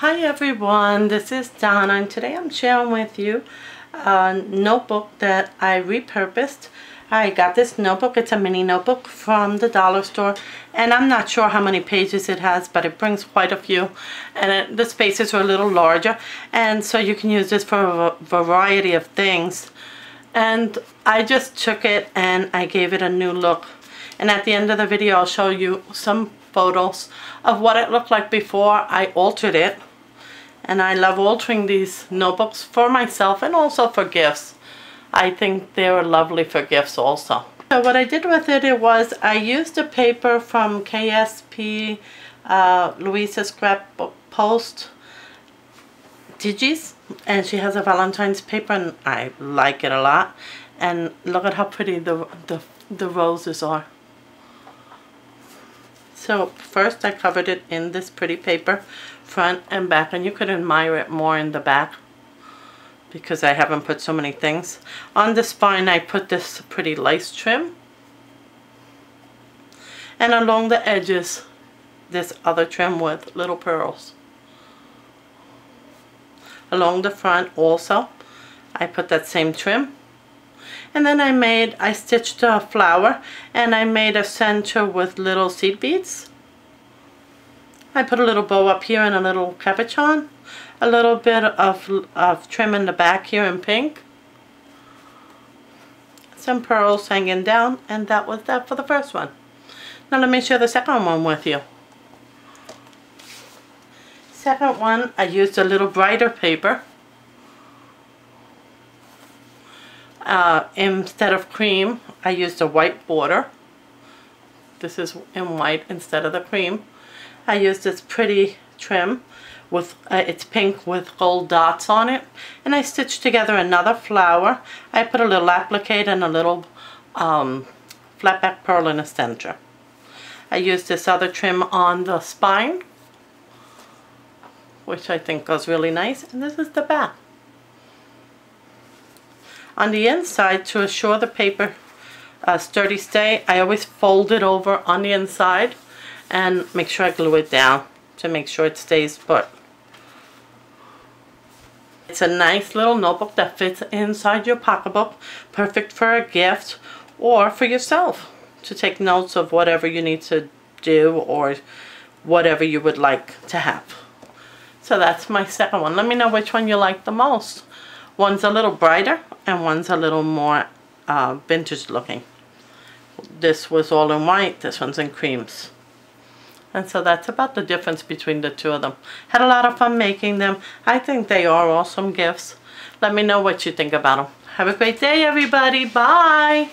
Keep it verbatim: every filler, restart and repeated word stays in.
Hi everyone, this is Donna, and today I'm sharing with you a notebook that I repurposed. I got this notebook, it's a mini notebook from the dollar store, and I'm not sure how many pages it has, but it brings quite a few, and it, the spaces are a little larger, and so you can use this for a variety of things. And I just took it and I gave it a new look, and at the end of the video I'll show you some photos of what it looked like before I altered it. And I love altering these notebooks for myself and also for gifts. I think they're lovely for gifts also. So what I did with it, it was I used a paper from K S P, uh, Louisa's scrap post Digi's, and she has a Valentine's paper, and I like it a lot. And look at how pretty the, the, the roses are. So first I covered it in this pretty paper, front and back, and you could admire it more in the back because I haven't put so many things. On the spine I put this pretty lace trim, and along the edges this other trim with little pearls. Along the front also I put that same trim. And then I made, I stitched a flower, and I made a center with little seed beads. I put a little bow up here and a little capuchon, a little bit of, of trim in the back here in pink, some pearls hanging down, and that was that for the first one. Now let me share the second one with you. Second one, I used a little brighter paper. Uh, instead of cream, I used a white border. This is in white instead of the cream. I used this pretty trim with uh, it's pink with gold dots on it, and I stitched together another flower. I put a little applique and a little um, flat back pearl in the center. I used this other trim on the spine, which I think goes really nice, and this is the back. On the inside, to assure the paper uh, sturdy stay, I always fold it over on the inside and make sure I glue it down to make sure it stays put. It's a nice little notebook that fits inside your pocketbook, perfect for a gift or for yourself to take notes of whatever you need to do or whatever you would like to have. So that's my second one. Let me know which one you like the most. One's a little brighter and one's a little more uh, vintage looking. This was all in white, this one's in creams. And so that's about the difference between the two of them. Had a lot of fun making them. I think they are awesome gifts. Let me know what you think about them. Have a great day, everybody. Bye.